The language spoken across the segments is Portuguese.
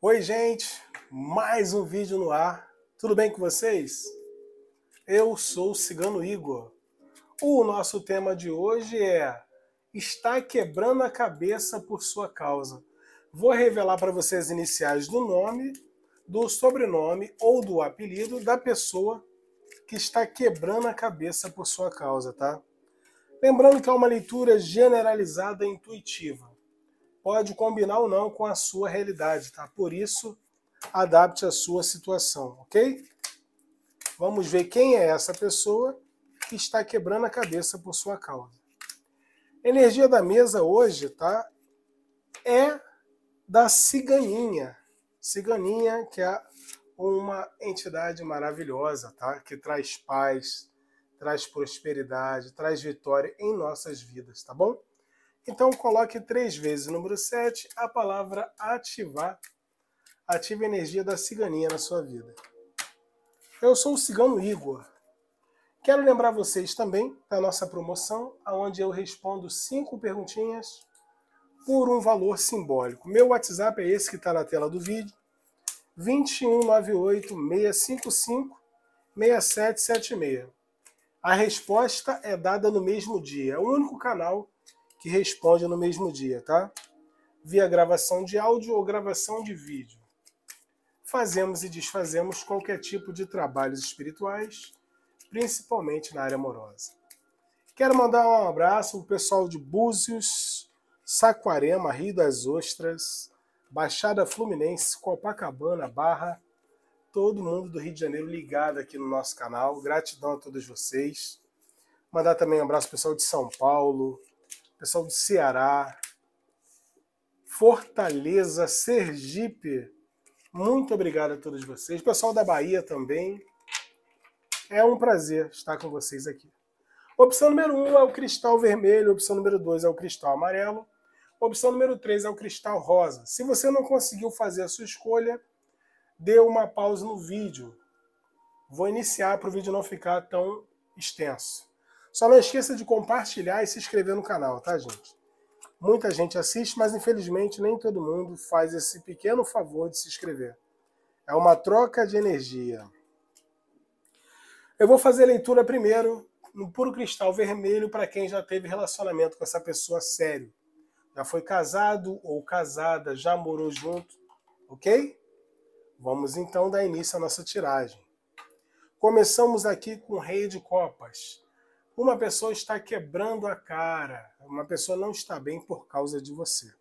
Oi gente, mais um vídeo no ar, tudo bem com vocês? Eu sou o Cigano Igor. O nosso tema de hoje é: está quebrando a cabeça por sua causa. Vou revelar para vocês as iniciais do nome, do sobrenome ou do apelido da pessoa que está quebrando a cabeça por sua causa, tá? Lembrando que é uma leitura generalizada e intuitiva. Pode combinar ou não com a sua realidade, tá? Por isso, adapte a sua situação, ok? Vamos ver quem é essa pessoa que está quebrando a cabeça por sua causa. Energia da mesa hoje, tá? É da Ciganinha. Ciganinha, que é uma entidade maravilhosa, tá? Que traz paz, traz prosperidade, traz vitória em nossas vidas, tá bom? Então coloque 3 vezes o número 7, a palavra ativar. Ative a energia da Ciganinha na sua vida. Eu sou o Cigano Igor. Quero lembrar vocês também da nossa promoção, onde eu respondo 5 perguntinhas por um valor simbólico. Meu WhatsApp é esse que está na tela do vídeo, 2198-655-6776. A resposta é dada no mesmo dia, é o único canal que responde no mesmo dia, tá? Via gravação de áudio ou gravação de vídeo. Fazemos e desfazemos qualquer tipo de trabalhos espirituais, principalmente na área amorosa. Quero mandar um abraço pro pessoal de Búzios, Saquarema, Rio das Ostras, Baixada Fluminense, Copacabana, Barra, todo mundo do Rio de Janeiro ligado aqui no nosso canal. Gratidão a todos vocês. Mandar também um abraço pro pessoal de São Paulo, pessoal do Ceará, Fortaleza, Sergipe, muito obrigado a todos vocês. Pessoal da Bahia também, é um prazer estar com vocês aqui. Opção número 1 é o cristal vermelho, opção número 2 é o cristal amarelo, opção número 3 é o cristal rosa. Se você não conseguiu fazer a sua escolha, dê uma pausa no vídeo. Vou iniciar para o vídeo não ficar tão extenso. Só não esqueça de compartilhar e se inscrever no canal, tá, gente? Muita gente assiste, mas infelizmente nem todo mundo faz esse pequeno favor de se inscrever. É uma troca de energia. Eu vou fazer a leitura primeiro no puro cristal vermelho para quem já teve relacionamento com essa pessoa sério. Já foi casado ou casada, já morou junto, ok? Vamos então dar início à nossa tiragem. Começamos aqui com o Rei de Copas. Uma pessoa está quebrando a cara, uma pessoa não está bem por causa de você.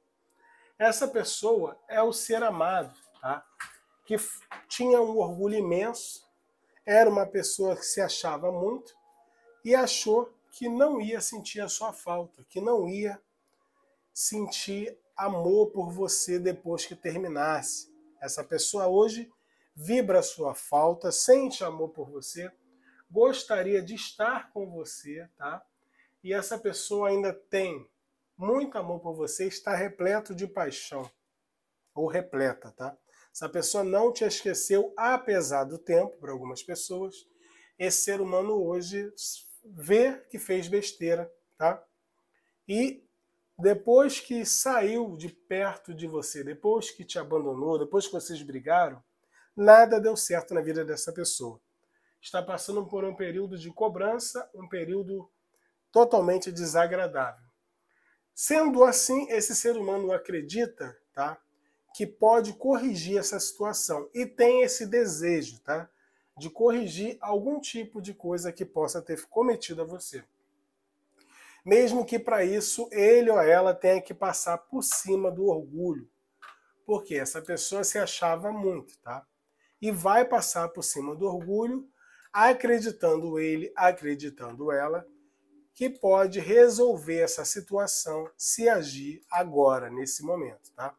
Essa pessoa é o ser amado, tá? Que tinha um orgulho imenso, era uma pessoa que se achava muito e achou que não ia sentir a sua falta, que não ia sentir amor por você depois que terminasse. Essa pessoa hoje vibra a sua falta, sente amor por você, gostaria de estar com você, tá? E essa pessoa ainda tem muito amor por você, está repleto de paixão, ou repleta, tá? Essa pessoa não te esqueceu, apesar do tempo, para algumas pessoas. Esse ser humano hoje vê que fez besteira, tá? E depois que saiu de perto de você, depois que te abandonou, depois que vocês brigaram, nada deu certo na vida dessa pessoa. Está passando por um período de cobrança, um período totalmente desagradável. Sendo assim, esse ser humano acredita, tá, que pode corrigir essa situação e tem esse desejo, tá, de corrigir algum tipo de coisa que possa ter cometido a você. Mesmo que para isso ele ou ela tenha que passar por cima do orgulho, porque essa pessoa se achava muito, tá? E vai passar por cima do orgulho, acreditando ele, acreditando ela, que pode resolver essa situação se agir agora, nesse momento, tá?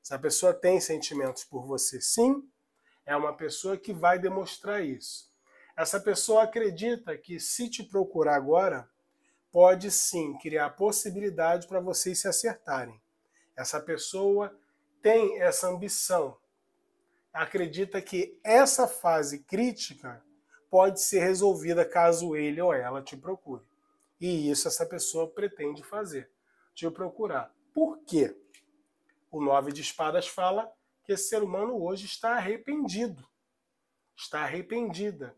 Essa pessoa tem sentimentos por você, sim, é uma pessoa que vai demonstrar isso. Essa pessoa acredita que se te procurar agora, pode sim criar possibilidade para vocês se acertarem. Essa pessoa tem essa ambição, acredita que essa fase crítica pode ser resolvida caso ele ou ela te procure. E isso essa pessoa pretende fazer, te procurar. Por quê? O 9 de espadas fala que esse ser humano hoje está arrependido, está arrependida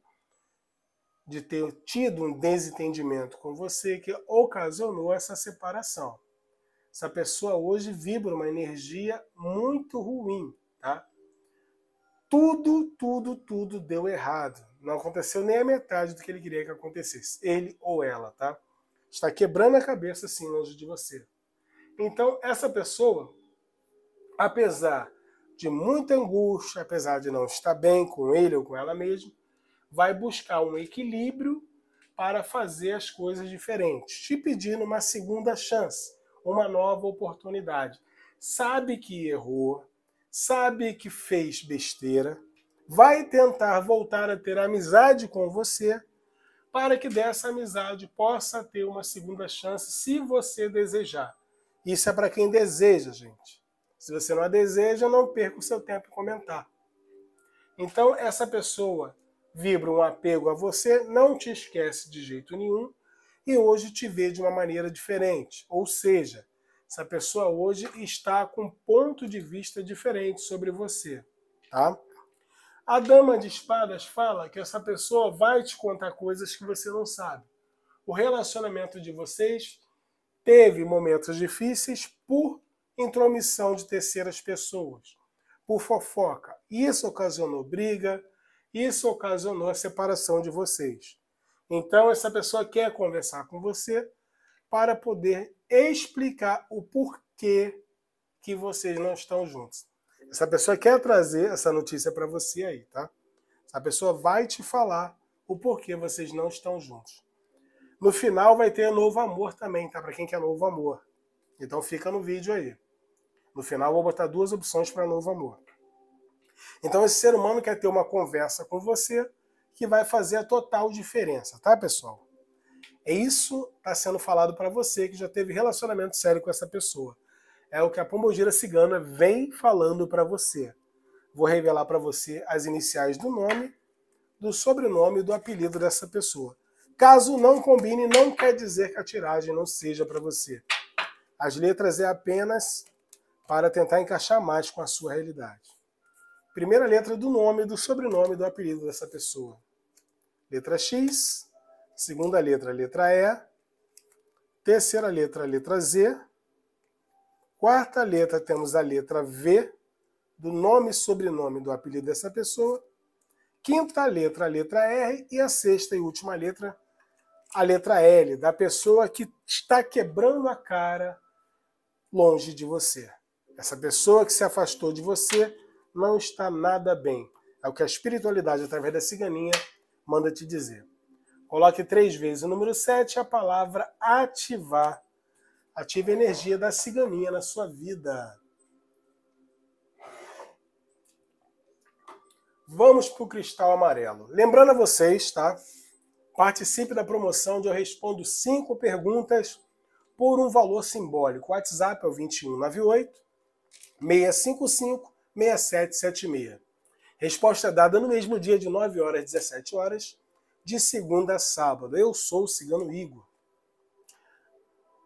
de ter tido um desentendimento com você que ocasionou essa separação. Essa pessoa hoje vibra uma energia muito ruim, tá? Tudo deu errado. Não aconteceu nem a metade do que ele queria que acontecesse, ele ou ela, tá? Está quebrando a cabeça, assim, longe de você. Então, essa pessoa, apesar de muita angústia, apesar de não estar bem com ele ou com ela mesma, vai buscar um equilíbrio para fazer as coisas diferentes, te pedindo uma segunda chance, uma nova oportunidade. Sabe que errou, sabe que fez besteira, vai tentar voltar a ter amizade com você, para que dessa amizade possa ter uma segunda chance, se você desejar. Isso é para quem deseja, gente. Se você não a deseja, não perca o seu tempo em comentar. Então, essa pessoa vibra um apego a você, não te esquece de jeito nenhum e hoje te vê de uma maneira diferente. Ou seja, essa pessoa hoje está com um ponto de vista diferente sobre você, tá? A dama de espadas fala que essa pessoa vai te contar coisas que você não sabe. O relacionamento de vocês teve momentos difíceis por intromissão de terceiras pessoas, por fofoca. Isso ocasionou briga, isso ocasionou a separação de vocês. Então essa pessoa quer conversar com você para poder explicar o porquê que vocês não estão juntos. Essa pessoa quer trazer essa notícia para você aí, tá? Essa pessoa vai te falar o porquê vocês não estão juntos. No final vai ter novo amor também, tá? Para quem quer novo amor. Então fica no vídeo aí. No final vou botar duas opções para novo amor. Então esse ser humano quer ter uma conversa com você que vai fazer a total diferença, tá, pessoal? É isso que está sendo falado para você que já teve relacionamento sério com essa pessoa. É o que a Pombogira Cigana vem falando para você. Vou revelar para você as iniciais do nome, do sobrenome e do apelido dessa pessoa. Caso não combine, não quer dizer que a tiragem não seja para você. As letras é apenas para tentar encaixar mais com a sua realidade. Primeira letra do nome, do sobrenome e do apelido dessa pessoa. Letra X. Segunda letra, letra E. Terceira letra, letra Z. Quarta letra, temos a letra V, do nome e sobrenome do apelido dessa pessoa. Quinta letra, a letra R. E a sexta e última letra, a letra L, da pessoa que está quebrando a cara longe de você. Essa pessoa que se afastou de você não está nada bem. É o que a espiritualidade, através da ciganinha, manda te dizer. Coloque 3 vezes o número 7, a palavra ativar. Ative a energia da ciganinha na sua vida. Vamos para o cristal amarelo. Lembrando a vocês, tá? Participe da promoção onde eu respondo 5 perguntas por um valor simbólico. O WhatsApp é o 2198-655-6776. Resposta dada no mesmo dia de 9 horas às 17 horas, de segunda a sábado. Eu sou o Cigano Igor.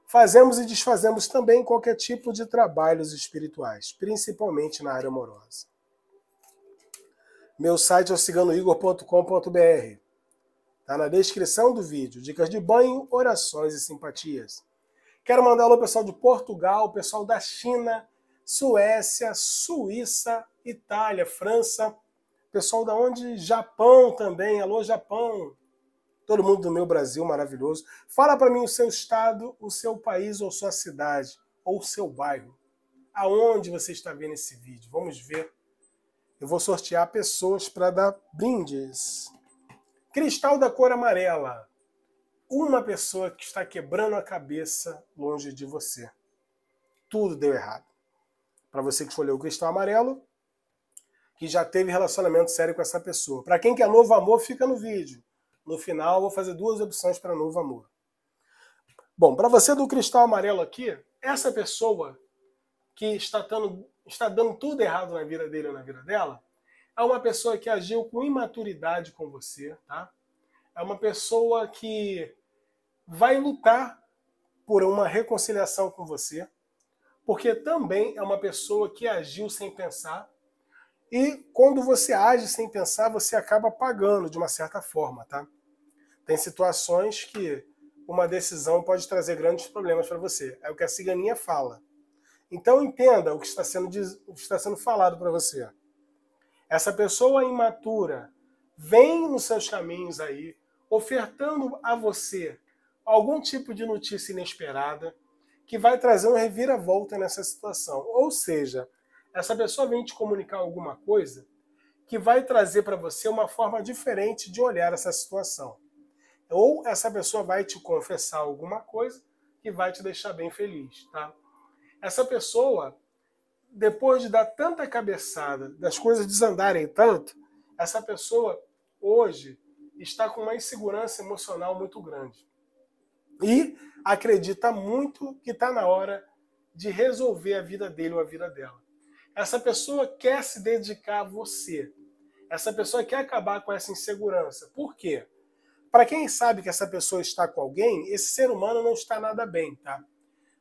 Fazemos e desfazemos também qualquer tipo de trabalhos espirituais, principalmente na área amorosa. Meu site é ociganoigor.com.br. Está na descrição do vídeo. Dicas de banho, orações e simpatias. Quero mandar alô ao pessoal de Portugal, ao pessoal da China, Suécia, Suíça, Itália, França. Pessoal da onde? Japão também. Alô, Japão. Todo mundo do meu Brasil maravilhoso. Fala para mim o seu estado, o seu país ou sua cidade, ou o seu bairro. Aonde você está vendo esse vídeo? Vamos ver. Eu vou sortear pessoas para dar brindes. Cristal da cor amarela. Uma pessoa que está quebrando a cabeça longe de você. Tudo deu errado. Para você que escolheu o cristal amarelo, que já teve relacionamento sério com essa pessoa. Para quem quer novo amor, fica no vídeo. No final, vou fazer 2 opções para novo amor. Bom, para você do cristal amarelo aqui, essa pessoa que está dando tudo errado na vida dele ou na vida dela, é uma pessoa que agiu com imaturidade com você, tá? É uma pessoa que vai lutar por uma reconciliação com você, porque também é uma pessoa que agiu sem pensar, E quando você age sem pensar, você acaba pagando de uma certa forma, tá? Tem situações que uma decisão pode trazer grandes problemas para você. É o que a ciganinha fala. Então entenda o que está sendo falado para você. Essa pessoa imatura vem nos seus caminhos aí, ofertando a você algum tipo de notícia inesperada que vai trazer um reviravolta nessa situação. Ou seja, essa pessoa vem te comunicar alguma coisa que vai trazer para você uma forma diferente de olhar essa situação. Ou essa pessoa vai te confessar alguma coisa que vai te deixar bem feliz, tá? Essa pessoa, depois de dar tanta cabeçada, das coisas desandarem tanto, essa pessoa hoje está com uma insegurança emocional muito grande. E acredita muito que está na hora de resolver a vida dele ou a vida dela. Essa pessoa quer se dedicar a você. Essa pessoa quer acabar com essa insegurança. Por quê? Para quem sabe que essa pessoa está com alguém, esse ser humano não está nada bem, tá?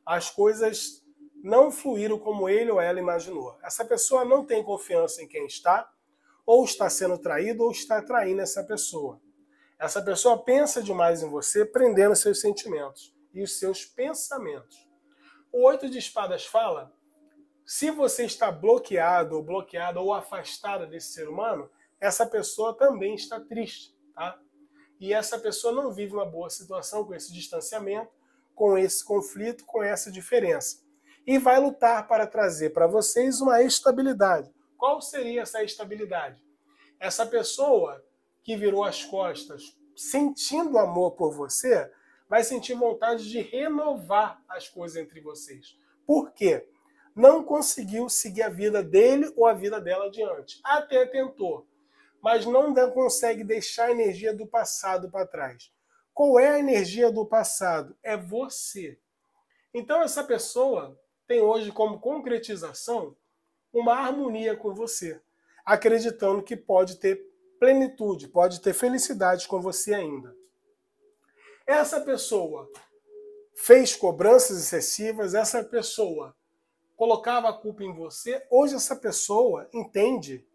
As coisas não fluíram como ele ou ela imaginou. Essa pessoa não tem confiança em quem está, ou está sendo traído, ou está traindo essa pessoa. Essa pessoa pensa demais em você, prendendo seus sentimentos e os seus pensamentos. O 8 de espadas fala: se você está bloqueado ou bloqueada ou afastada desse ser humano, essa pessoa também está triste, tá? E essa pessoa não vive uma boa situação com esse distanciamento, com esse conflito, com essa diferença. E vai lutar para trazer para vocês uma estabilidade. Qual seria essa estabilidade? Essa pessoa que virou as costas sentindo amor por você, vai sentir vontade de renovar as coisas entre vocês. Por quê? Não conseguiu seguir a vida dele ou a vida dela adiante. Até tentou, mas não consegue deixar a energia do passado para trás. Qual é a energia do passado? É você. Então essa pessoa tem hoje como concretização uma harmonia com você, acreditando que pode ter plenitude, pode ter felicidade com você ainda. Essa pessoa fez cobranças excessivas, essa pessoa colocava a culpa em você. Hoje essa pessoa entende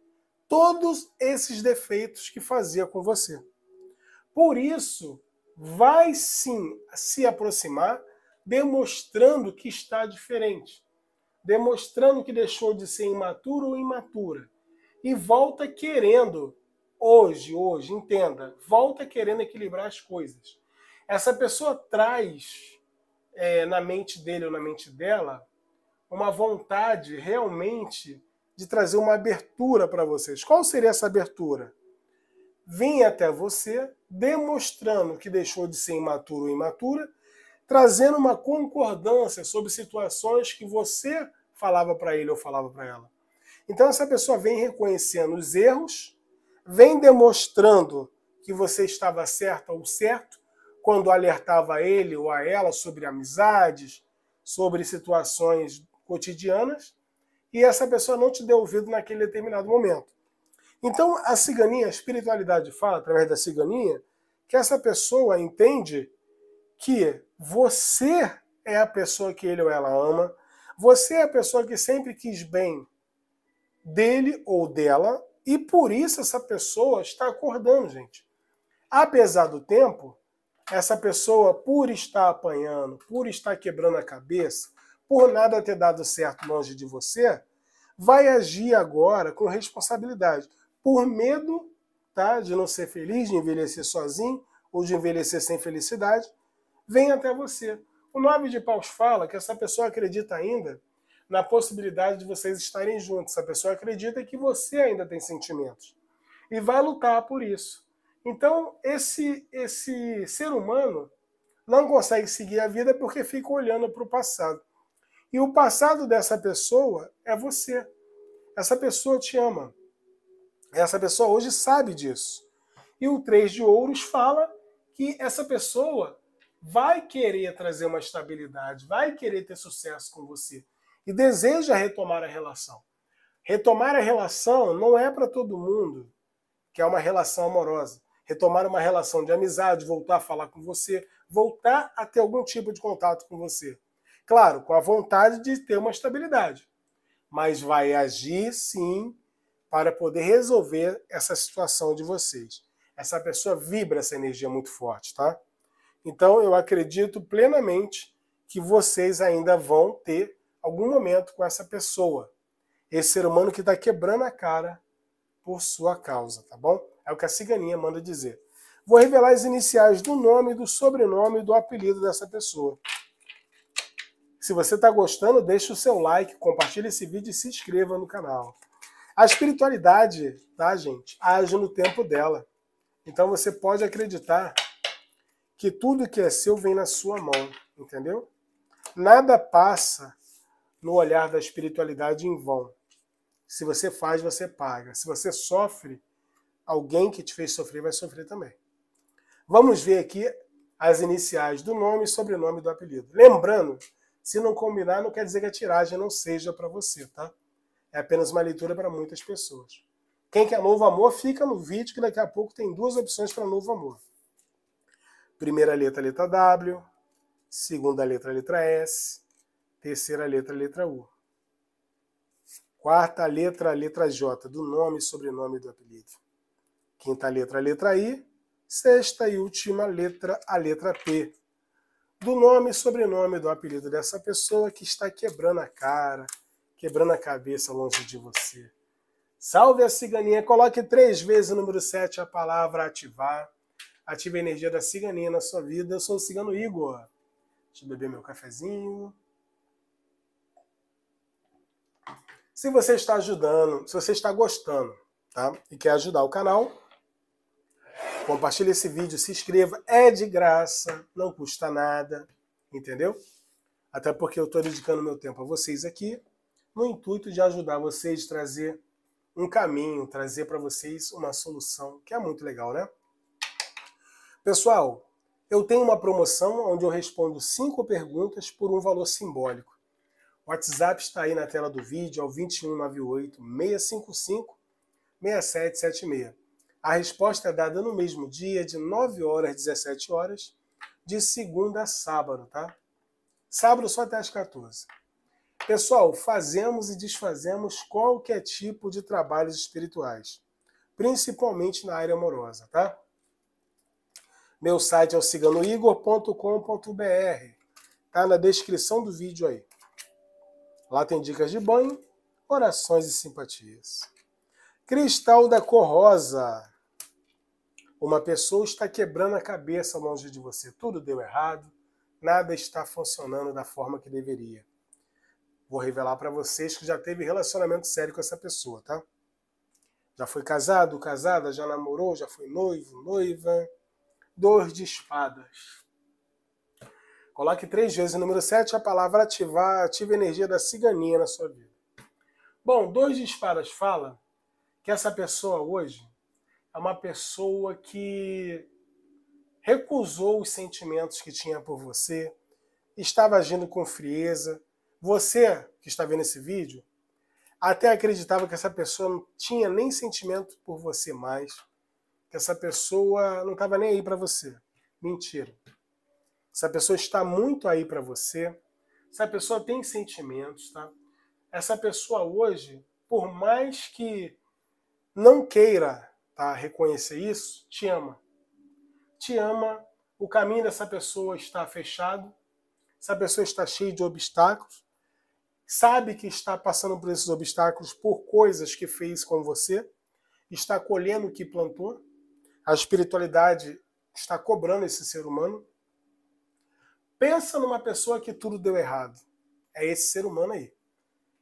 todos esses defeitos que fazia com você. Por isso, vai sim se aproximar, demonstrando que está diferente, demonstrando que deixou de ser imaturo ou imatura. E volta querendo, hoje, entenda, volta querendo equilibrar as coisas. Essa pessoa traz na mente dele ou na mente dela uma vontade realmente de trazer uma abertura para vocês. Qual seria essa abertura? Vim até você, demonstrando que deixou de ser imaturo ou imatura, trazendo uma concordância sobre situações que você falava para ele ou falava para ela. Então essa pessoa vem reconhecendo os erros, vem demonstrando que você estava certa ou certo, quando alertava ele ou a ela sobre amizades, sobre situações cotidianas, e essa pessoa não te deu ouvido naquele determinado momento. Então a ciganinha, a espiritualidade fala, através da ciganinha, que essa pessoa entende que você é a pessoa que ele ou ela ama, você é a pessoa que sempre quis bem dele ou dela, e por isso essa pessoa está acordando, gente. Apesar do tempo, essa pessoa, por estar apanhando, por estar quebrando a cabeça, por nada ter dado certo longe de você, vai agir agora com responsabilidade. Por medo, tá, de não ser feliz, de envelhecer sozinho ou de envelhecer sem felicidade, vem até você. O 9 de paus fala que essa pessoa acredita ainda na possibilidade de vocês estarem juntos. Essa pessoa acredita que você ainda tem sentimentos e vai lutar por isso. Então, esse ser humano não consegue seguir a vida porque fica olhando para o passado. E o passado dessa pessoa é você. Essa pessoa te ama. Essa pessoa hoje sabe disso. E o 3 de ouros fala que essa pessoa vai querer trazer uma estabilidade, vai querer ter sucesso com você e deseja retomar a relação. Retomar a relação não é para todo mundo, que é uma relação amorosa. Retomar uma relação de amizade, voltar a falar com você, voltar a ter algum tipo de contato com você. Claro, com a vontade de ter uma estabilidade. Mas vai agir, sim, para poder resolver essa situação de vocês. Essa pessoa vibra essa energia muito forte, tá? Então eu acredito plenamente que vocês ainda vão ter algum momento com essa pessoa. Esse ser humano que está quebrando a cara por sua causa, tá bom? É o que a ciganinha manda dizer. Vou revelar as iniciais do nome, do sobrenome e do apelido dessa pessoa. Se você está gostando, deixa o seu like, compartilha esse vídeo e se inscreva no canal. A espiritualidade, tá, gente, age no tempo dela. Então você pode acreditar que tudo que é seu vem na sua mão, entendeu? Nada passa no olhar da espiritualidade em vão. Se você faz, você paga. Se você sofre, alguém que te fez sofrer vai sofrer também. Vamos ver aqui as iniciais do nome, sobrenome e do apelido. Lembrando, se não combinar, não quer dizer que a tiragem não seja para você, tá? É apenas uma leitura para muitas pessoas. Quem quer novo amor, fica no vídeo que daqui a pouco tem duas opções para novo amor. Primeira letra, letra W. Segunda letra, letra S. Terceira letra, letra U. Quarta letra, letra J, do nome, sobrenome e do apelido. Quinta letra, letra I. Sexta e última letra, a letra P. Do nome, sobrenome e do apelido dessa pessoa que está quebrando a cara, quebrando a cabeça longe de você. Salve a ciganinha, coloque 3 vezes o número 7, a palavra ativar. Ative a energia da ciganinha na sua vida. Eu sou o Cigano Igor. Deixa eu beber meu cafezinho. Se você está ajudando, se você está gostando, tá? E quer ajudar o canal, compartilhe esse vídeo, se inscreva. É de graça, não custa nada, entendeu? Até porque eu estou dedicando meu tempo a vocês aqui, no intuito de ajudar vocês, de trazer um caminho, trazer para vocês uma solução, que é muito legal, né? Pessoal, eu tenho uma promoção onde eu respondo 5 perguntas por um valor simbólico. O WhatsApp está aí na tela do vídeo, é o 2198-655-6776. A resposta é dada no mesmo dia, de 9 horas às 17 horas, de segunda a sábado, tá? Sábado só até às 14. Pessoal, fazemos e desfazemos qualquer tipo de trabalhos espirituais, principalmente na área amorosa, tá? Meu site é ociganoigor.com.br, tá na descrição do vídeo aí. Lá tem dicas de banho, orações e simpatias. Cristal da cor rosa. Uma pessoa está quebrando a cabeça longe de você. Tudo deu errado, nada está funcionando da forma que deveria. Vou revelar para vocês que já teve relacionamento sério com essa pessoa, tá? Já foi casado, casada, já namorou, já foi noivo, noiva. 2 de espadas. Coloque 3 vezes o número 7, a palavra ativar, ative a energia da ciganinha na sua vida. Bom, 2 de espadas fala que essa pessoa hoje é uma pessoa que recusou os sentimentos que tinha por você, estava agindo com frieza. Você que está vendo esse vídeo, até acreditava que essa pessoa não tinha nem sentimento por você mais, que essa pessoa não estava nem aí para você. Mentira. Essa pessoa está muito aí para você, essa pessoa tem sentimentos, tá? Essa pessoa hoje, por mais que não queira, tá, reconhecer isso, te ama. Te ama, o caminho dessa pessoa está fechado, essa pessoa está cheia de obstáculos, sabe que está passando por esses obstáculos por coisas que fez com você, está colhendo o que plantou, a espiritualidade está cobrando esse ser humano. Pensa numa pessoa que tudo deu errado. É esse ser humano aí,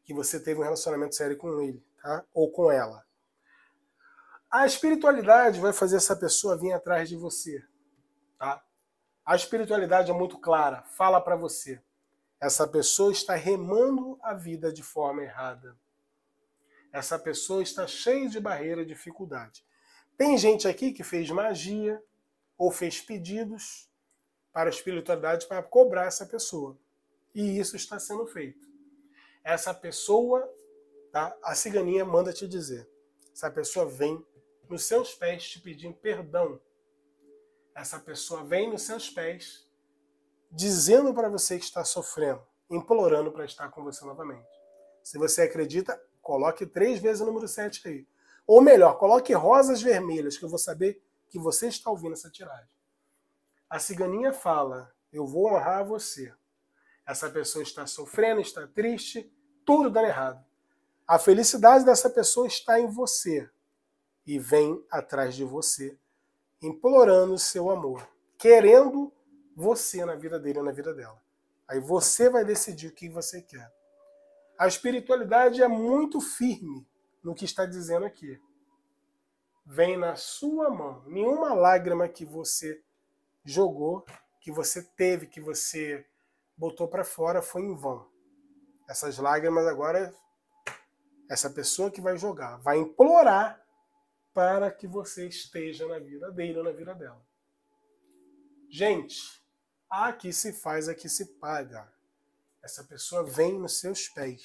que você teve um relacionamento sério com ele, tá? Ou com ela. A espiritualidade vai fazer essa pessoa vir atrás de você, tá? A espiritualidade é muito clara, fala para você. Essa pessoa está remando a vida de forma errada. Essa pessoa está cheia de barreira, dificuldade. Tem gente aqui que fez magia ou fez pedidos para a espiritualidade para cobrar essa pessoa. E isso está sendo feito. Essa pessoa, tá? A ciganinha manda te dizer. Essa pessoa vem nos seus pés te pedindo perdão. Essa pessoa vem nos seus pés dizendo para você que está sofrendo, implorando para estar com você novamente. Se você acredita, coloque 3 vezes o número 7 aí. Ou melhor, coloque rosas vermelhas, que eu vou saber que você está ouvindo essa tiragem. A ciganinha fala, eu vou honrar você. Essa pessoa está sofrendo, está triste, tudo dando errado. A felicidade dessa pessoa está em você e vem atrás de você, implorando seu amor, querendo você na vida dele ou na vida dela. Aí você vai decidir o que você quer. A espiritualidade é muito firme no que está dizendo aqui. Vem na sua mão. Nenhuma lágrima que você jogou, que você teve, que você botou para fora foi em vão. Essas lágrimas agora, essa pessoa que vai jogar, vai implorar para que você esteja na vida dele ou na vida dela. Gente, aqui se faz, aqui se paga. Essa pessoa vem nos seus pés.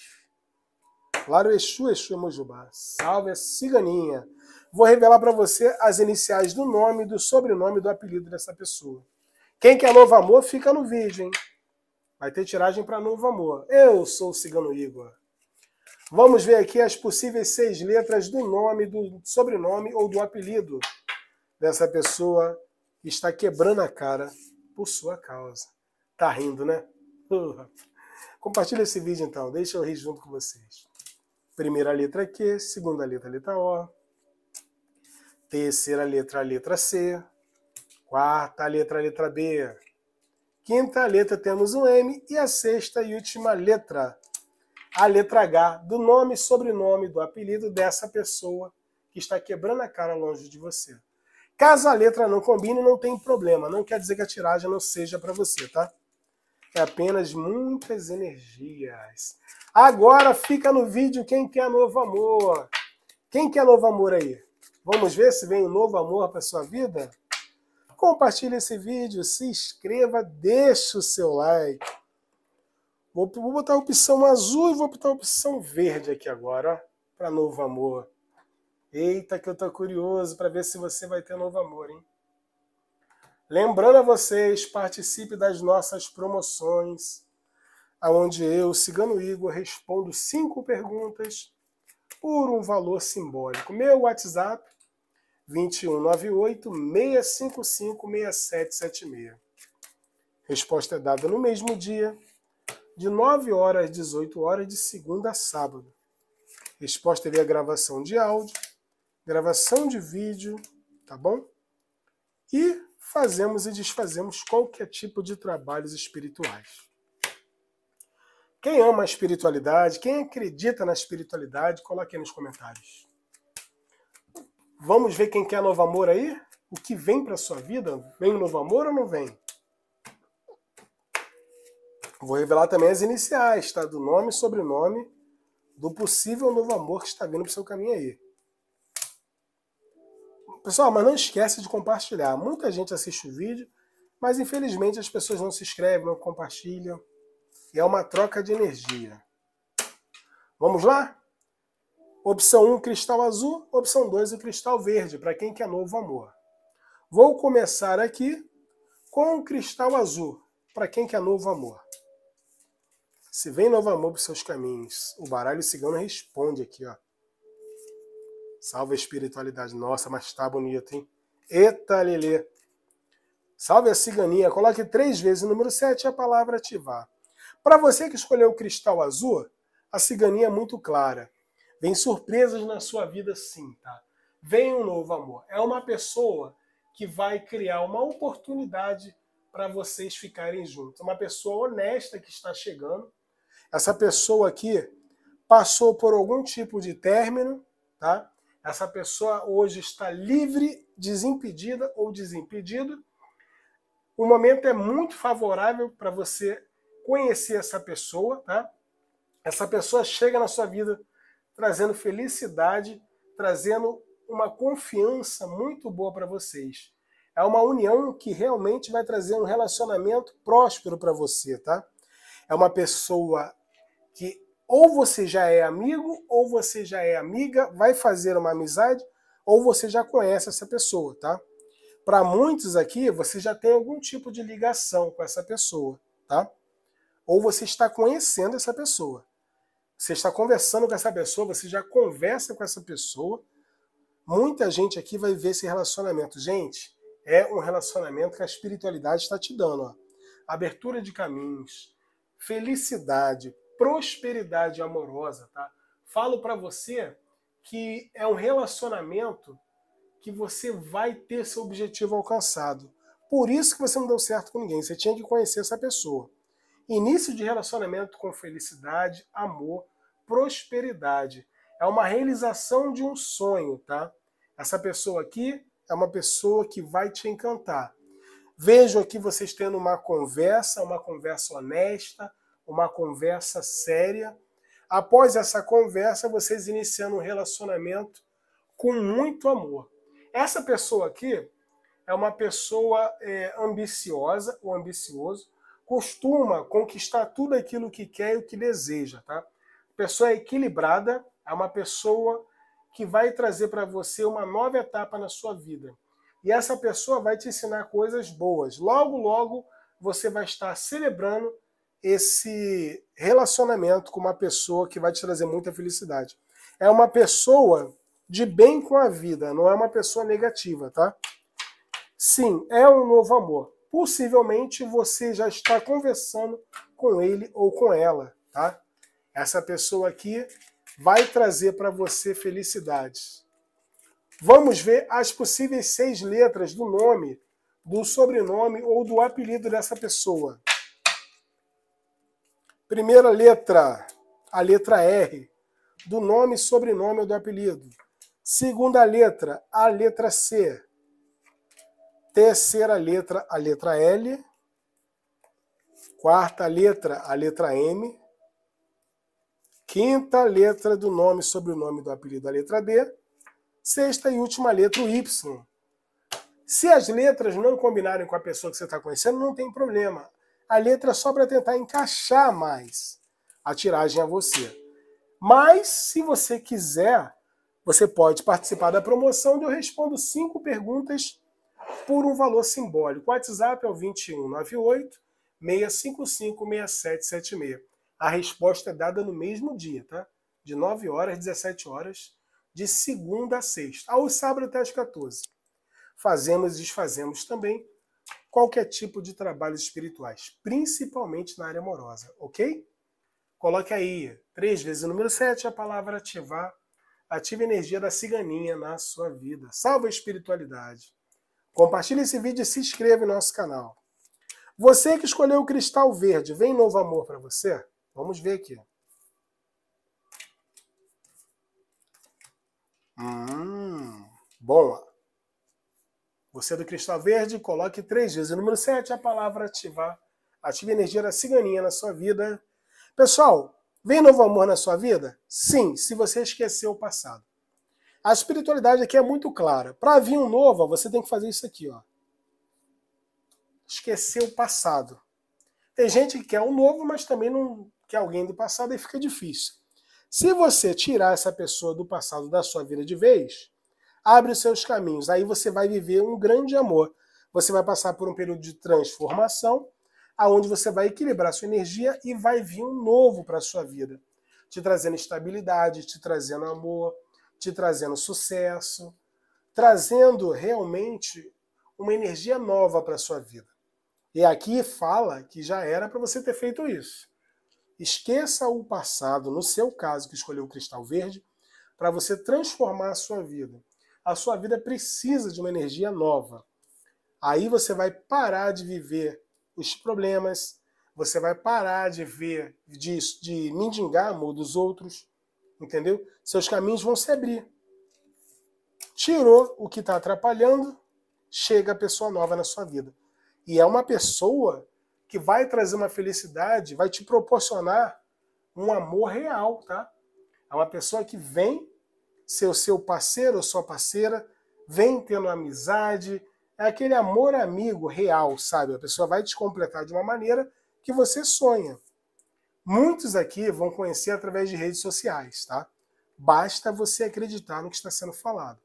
Claro, Exu, Exu Emojubá. Salve a ciganinha. Vou revelar para você as iniciais do nome, do sobrenome, do apelido dessa pessoa. Quem quer novo amor, fica no vídeo, hein? Vai ter tiragem para novo amor. Eu sou o Cigano Igor. Vamos ver aqui as possíveis 6 letras do nome, do sobrenome ou do apelido dessa pessoa que está quebrando a cara por sua causa. Tá rindo, né? Compartilha esse vídeo então, deixa eu rir junto com vocês. Primeira letra Q, segunda letra, letra O. Terceira letra, letra C. Quarta letra, letra B. Quinta letra temos um M e a sexta e última letra, a letra H, do nome, sobrenome, do apelido dessa pessoa que está quebrando a cara longe de você. Caso a letra não combine, não tem problema, não quer dizer que a tiragem não seja para você, tá? É apenas muitas energias. Agora fica no vídeo quem quer novo amor. Quem quer novo amor aí? Vamos ver se vem um novo amor para sua vida? Compartilhe esse vídeo, se inscreva, deixe o seu like. Vou botar a opção azul e vou botar a opção verde aqui agora, para novo amor. Eita, que eu tô curioso para ver se você vai ter novo amor, hein? Lembrando a vocês, participe das nossas promoções, onde eu, Cigano Igor, respondo 5 perguntas por um valor simbólico. Meu WhatsApp, 2198-655-6776. Resposta é dada no mesmo dia, de 9 horas às 18 horas, de segunda a sábado. Resposta é a gravação de áudio, gravação de vídeo, tá bom? E fazemos e desfazemos qualquer tipo de trabalhos espirituais. Quem ama a espiritualidade, quem acredita na espiritualidade, coloque aí nos comentários. Vamos ver quem quer novo amor aí? O que vem para sua vida? Vem novo amor ou não vem? Vou revelar também as iniciais, tá? Do nome e sobrenome do possível novo amor que está vindo para o seu caminho aí. Pessoal, mas não esquece de compartilhar. Muita gente assiste o vídeo, mas infelizmente as pessoas não se inscrevem, não compartilham. E é uma troca de energia. Vamos lá? Opção 1, cristal azul. Opção 2, o cristal verde, para quem quer novo amor. Vou começar aqui com o cristal azul, para quem quer novo amor. Se vem novo amor para os seus caminhos, o baralho cigano responde aqui, ó. Salve a espiritualidade. Nossa, mas tá bonito, hein? Eita, lelê. Salve a ciganinha. Coloque 3 vezes o número 7 e a palavra ativar. Para você que escolheu o cristal azul, a ciganinha é muito clara. Vem surpresas na sua vida sim, tá? Vem um novo amor. É uma pessoa que vai criar uma oportunidade para vocês ficarem juntos. Uma pessoa honesta que está chegando. Essa pessoa aqui passou por algum tipo de término, tá? Essa pessoa hoje está livre, desimpedida ou desimpedido. O momento é muito favorável para você conhecer essa pessoa, tá? Essa pessoa chega na sua vida trazendo felicidade, trazendo uma confiança muito boa para vocês. É uma união que realmente vai trazer um relacionamento próspero para você, tá? É uma pessoa que ou você já é amigo, ou você já é amiga, vai fazer uma amizade, ou você já conhece essa pessoa, tá? Para muitos aqui, você já tem algum tipo de ligação com essa pessoa, tá? Ou você está conhecendo essa pessoa. Você está conversando com essa pessoa, você já conversa com essa pessoa, Muita gente aqui vai ver esse relacionamento. Gente, é um relacionamento que a espiritualidade está te dando. Ó. Abertura de caminhos, felicidade, prosperidade amorosa. Tá? Falo para você que é um relacionamento que você vai ter seu objetivo alcançado. Por isso que você não deu certo com ninguém. Você tinha que conhecer essa pessoa. Início de relacionamento com felicidade, amor, prosperidade. É uma realização de um sonho, tá? Essa pessoa aqui é uma pessoa que vai te encantar. Vejo aqui vocês tendo uma conversa honesta, uma conversa séria. Após essa conversa, vocês iniciando um relacionamento com muito amor. Essa pessoa aqui é uma pessoa ambiciosa ou ambicioso, costuma conquistar tudo aquilo que quer e o que deseja, tá? A pessoa é equilibrada, é uma pessoa que vai trazer para você uma nova etapa na sua vida. E essa pessoa vai te ensinar coisas boas. Logo, logo, você vai estar celebrando esse relacionamento com uma pessoa que vai te trazer muita felicidade. É uma pessoa de bem com a vida, não é uma pessoa negativa, tá? Sim, é um novo amor. Possivelmente você já está conversando com ele ou com ela, tá? Essa pessoa aqui vai trazer para você felicidades. Vamos ver as possíveis 6 letras do nome, do sobrenome ou do apelido dessa pessoa. Primeira letra, a letra R, do nome, sobrenome ou do apelido. Segunda letra, a letra C. Terceira letra, a letra L. Quarta letra, a letra M. Quinta letra do nome, sobrenome do apelido, a letra D. Sexta e última letra, o Y. Se as letras não combinarem com a pessoa que você está conhecendo, não tem problema. A letra é só para tentar encaixar mais a tiragem a você. Mas, se você quiser, você pode participar da promoção onde eu respondo 5 perguntas por um valor simbólico. O WhatsApp é o 2198-655-6776. A resposta é dada no mesmo dia, tá? De 9 horas às 17 horas, de segunda a sexta. Ao sábado até às 14. Fazemos e desfazemos também qualquer tipo de trabalhos espirituais, principalmente na área amorosa, ok? Coloque aí, 3 vezes o número 7, a palavra ativar. Ative a energia da ciganinha na sua vida. Salve a espiritualidade. Compartilhe esse vídeo e se inscreva em nosso canal. Você que escolheu o cristal verde, vem novo amor para você? Vamos ver aqui. Bom, você do cristal verde, coloque 3 vezes o número 7, a palavra ativar. Ative a energia da ciganinha na sua vida. Pessoal, vem novo amor na sua vida? Sim, se você esqueceu o passado. A espiritualidade aqui é muito clara. Para vir um novo, você tem que fazer isso aqui, ó. Esquecer o passado. Tem gente que quer um novo, mas também não quer alguém do passado e fica difícil. Se você tirar essa pessoa do passado da sua vida de vez, abre os seus caminhos. Aí você vai viver um grande amor. Você vai passar por um período de transformação, aonde você vai equilibrar sua energia e vai vir um novo para a sua vida. Te trazendo estabilidade, te trazendo amor, te trazendo sucesso, trazendo realmente uma energia nova para a sua vida. E aqui fala que já era para você ter feito isso. Esqueça o passado, no seu caso, que escolheu o cristal verde, para você transformar a sua vida. A sua vida precisa de uma energia nova. Aí você vai parar de viver os problemas, você vai parar de ver, de mendigar amor dos outros, entendeu? Seus caminhos vão se abrir. Tirou o que está atrapalhando, chega a pessoa nova na sua vida. E é uma pessoa que vai trazer uma felicidade, vai te proporcionar um amor real, tá? É uma pessoa que vem ser o seu parceiro ou sua parceira, vem tendo amizade, é aquele amor amigo real, sabe? A pessoa vai te completar de uma maneira que você sonha. Muitos aqui vão conhecer através de redes sociais, tá? Basta você acreditar no que está sendo falado.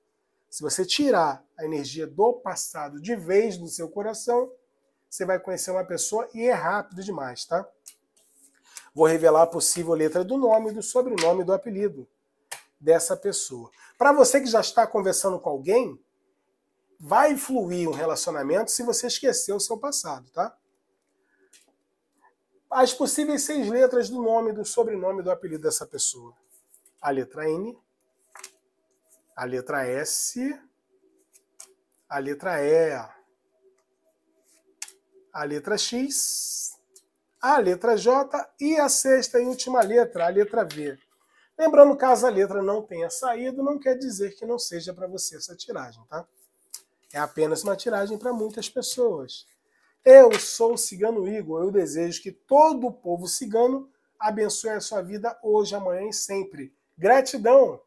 Se você tirar a energia do passado de vez do seu coração, você vai conhecer uma pessoa e é rápido demais, tá? Vou revelar a possível letra do nome, do sobrenome e do apelido. dessa pessoa. Para você que já está conversando com alguém, vai fluir um relacionamento se você esquecer o seu passado, tá? As possíveis 6 letras do nome, do sobrenome, do apelido dessa pessoa. A letra N, a letra S, a letra E, a letra X, a letra J e a 6ª e última letra, a letra V. Lembrando, caso a letra não tenha saído, não quer dizer que não seja para você essa tiragem, tá? É apenas uma tiragem para muitas pessoas. Eu sou o Cigano Igor, eu desejo que todo o povo cigano abençoe a sua vida hoje, amanhã e sempre. Gratidão!